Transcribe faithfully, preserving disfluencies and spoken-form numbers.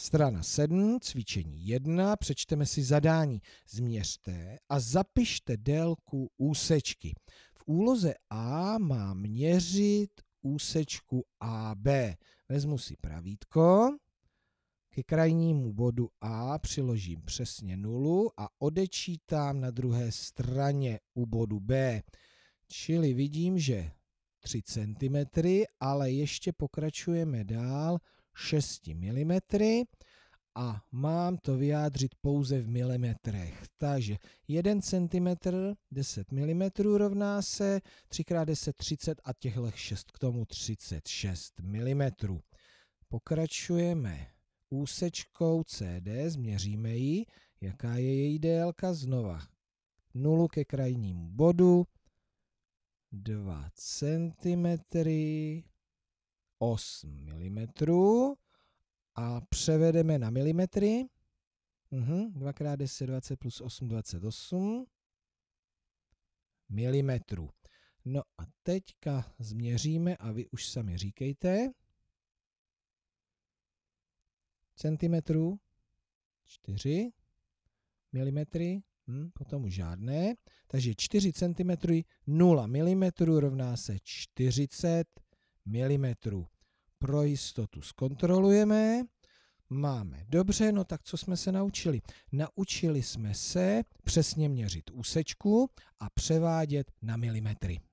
Strana sedm, cvičení jedna, přečteme si zadání. Změřte a zapište délku úsečky. V úloze A mám měřit úsečku A B. Vezmu si pravítko, ke krajnímu bodu A přiložím přesně nulu a odečítám na druhé straně u bodu B. Čili vidím, že tři centimetry, ale ještě pokračujeme dál šest milimetrů a mám to vyjádřit pouze v milimetrech. Takže jeden centimetr, deset milimetrů rovná se tři krát deset, třicet a těchto šest k tomu třicet šest milimetrů. Pokračujeme úsečkou C D, změříme ji, jaká je její délka, znova nulu ke krajnímu bodu, dva centimetry, osm milimetrů a převedeme na milimetry. Uhum, dva krát deset, dvacet plus osm, dvacet osm milimetrů. No a teďka změříme a vy už sami říkejte. Centimetrů čtyři, milimetry, hm, potom už žádné. Takže čtyři centimetry, nula milimetrů rovná se čtyřicet milimetrů. Pro jistotu zkontrolujeme. Máme. Dobře, no tak co jsme se naučili? Naučili jsme se přesně měřit úsečku a převádět na milimetry.